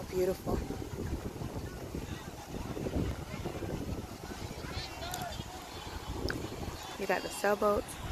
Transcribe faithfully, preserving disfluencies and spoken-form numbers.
How beautiful. You got the sailboats.